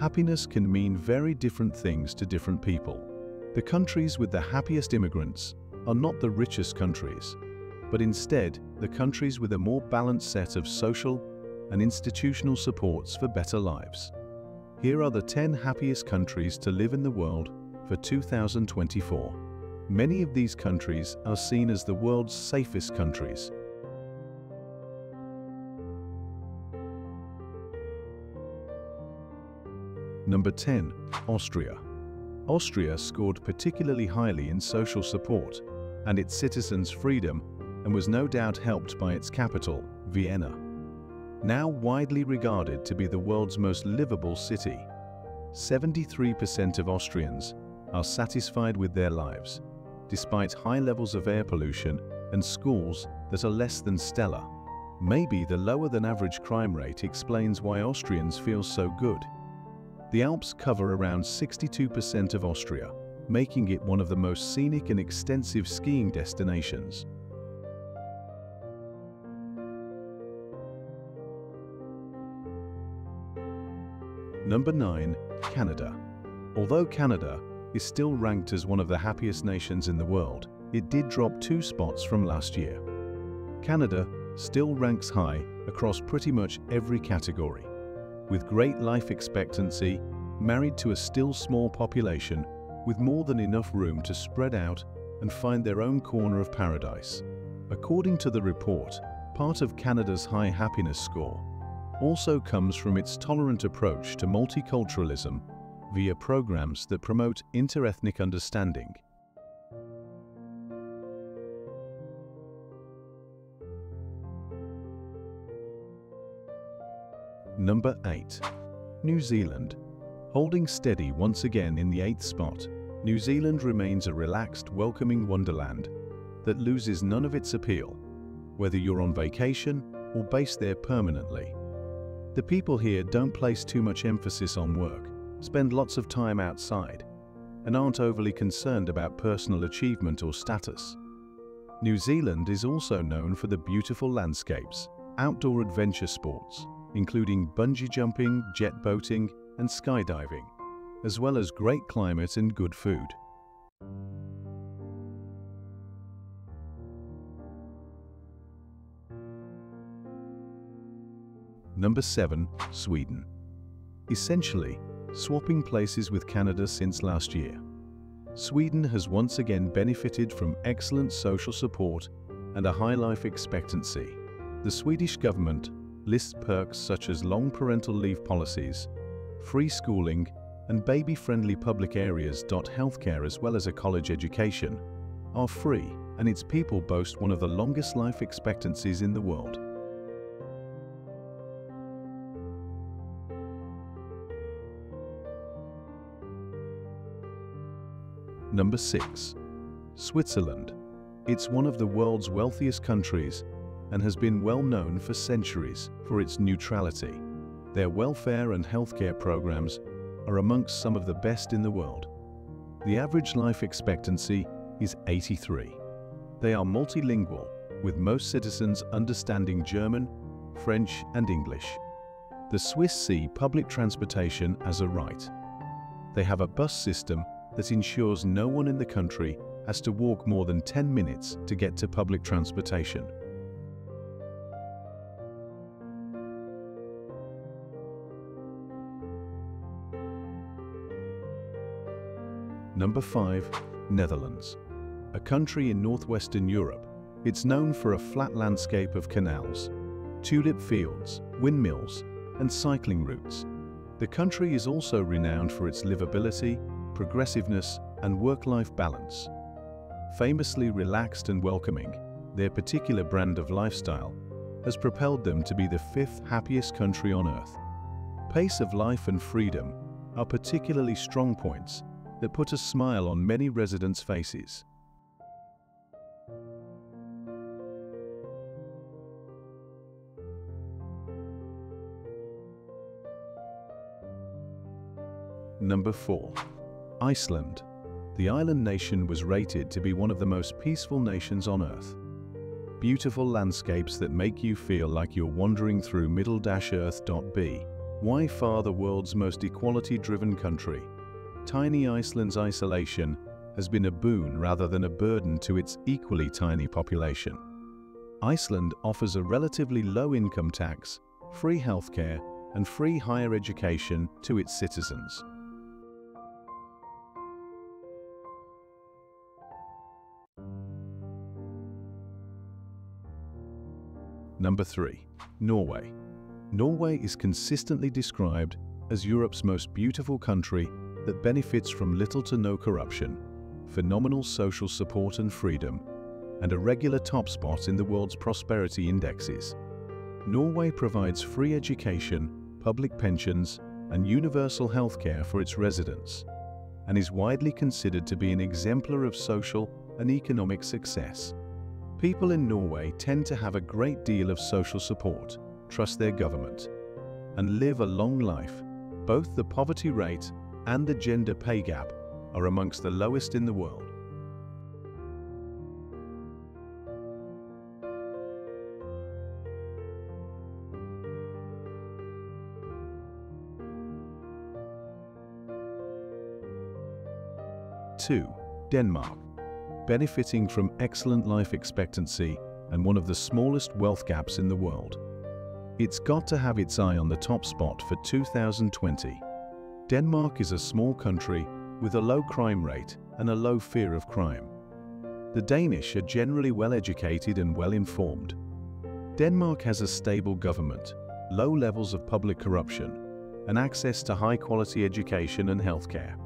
happiness can mean very different things to different people. The countries with the happiest immigrants are not the richest countries, but instead the countries with a more balanced set of social and institutional supports for better lives. Here are the 10 happiest countries to live in the world for 2024. Many of these countries are seen as the world's safest countries. Number 10. Austria. Austria scored particularly highly in social support and its citizens' freedom, and was no doubt helped by its capital, Vienna. Now widely regarded to be the world's most livable city, 73% of Austrians are satisfied with their lives, despite high levels of air pollution and schools that are less than stellar. Maybe the lower than average crime rate explains why Austrians feel so good. The Alps cover around 62% of Austria, making it one of the most scenic and extensive skiing destinations. Number 9. Canada. Although Canada is still ranked as one of the happiest nations in the world, it did drop 2 spots from last year. Canada still ranks high across pretty much every category. With great life expectancy, married to a still small population, with more than enough room to spread out and find their own corner of paradise. According to the report, part of Canada's high happiness score also comes from its tolerant approach to multiculturalism via programs that promote interethnic understanding. Number 8. New Zealand. Holding steady once again in the 8th spot, New Zealand remains a relaxed, welcoming wonderland that loses none of its appeal, whether you're on vacation or based there permanently. The people here don't place too much emphasis on work, spend lots of time outside, and aren't overly concerned about personal achievement or status. New Zealand is also known for the beautiful landscapes, outdoor adventure sports, including bungee jumping, jet boating, and skydiving, as well as great climate and good food. Number 7. Sweden. Essentially, swapping places with Canada since last year, Sweden has once again benefited from excellent social support and a high life expectancy. The Swedish government lists perks such as long parental leave policies, free schooling, and baby-friendly public areas. Healthcare, as well as a college education, are free, and its people boast one of the longest life expectancies in the world. Number 6. Switzerland. It's one of the world's wealthiest countries and has been well known for centuries for its neutrality. Their welfare and healthcare programs are amongst some of the best in the world. The average life expectancy is 83. They are multilingual, with most citizens understanding German, French, and English. The Swiss see public transportation as a right. They have a bus system that ensures no one in the country has to walk more than 10 minutes to get to public transportation. Number 5. Netherlands. A country in northwestern Europe, it's known for a flat landscape of canals, tulip fields, windmills, and cycling routes. The country is also renowned for its livability, progressiveness, and work-life balance. Famously relaxed and welcoming, their particular brand of lifestyle has propelled them to be the 5th happiest country on Earth. Pace of life and freedom are particularly strong points that put a smile on many residents' faces. Number 4. Iceland. The island nation was rated to be one of the most peaceful nations on Earth. Beautiful landscapes that make you feel like you're wandering through Middle-earth.b Why far the world's most equality-driven country? Tiny Iceland's isolation has been a boon rather than a burden to its equally tiny population. Iceland offers a relatively low income tax, free healthcare, and free higher education to its citizens. Number 3. Norway. Norway is consistently described as Europe's most beautiful country that benefits from little to no corruption, phenomenal social support and freedom, and a regular top spot in the world's prosperity indexes. Norway provides free education, public pensions, and universal healthcare for its residents, and is widely considered to be an exemplar of social and economic success. People in Norway tend to have a great deal of social support, trust their government, and live a long life. Both the poverty rate and the gender pay gap are amongst the lowest in the world. Number 2. Denmark. Benefiting from excellent life expectancy and one of the smallest wealth gaps in the world, it's got to have its eye on the top spot for 2020. Denmark is a small country with a low crime rate and a low fear of crime. The Danish are generally well-educated and well-informed. Denmark has a stable government, low levels of public corruption, and access to high-quality education and healthcare.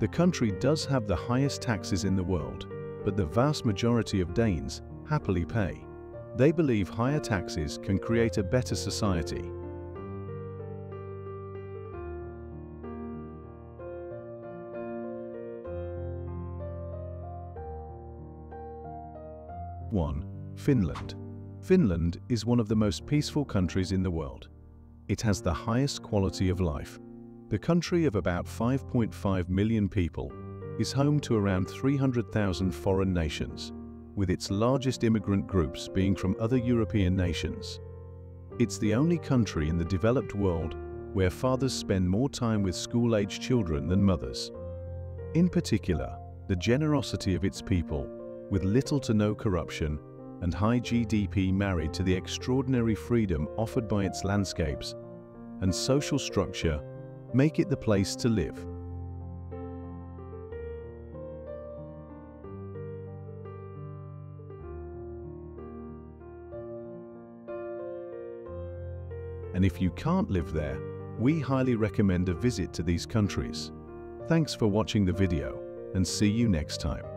The country does have the highest taxes in the world, but the vast majority of Danes happily pay. They believe higher taxes can create a better society. Number 1. Finland. Finland is one of the most peaceful countries in the world. It has the highest quality of life. The country of about 5.5 million people is home to around 300,000 foreign nations, with its largest immigrant groups being from other European nations. It's the only country in the developed world where fathers spend more time with school-aged children than mothers. In particular, the generosity of its people, with little to no corruption and high GDP married to the extraordinary freedom offered by its landscapes and social structure, make it the place to live. And if you can't live there, we highly recommend a visit to these countries. Thanks for watching the video, and see you next time.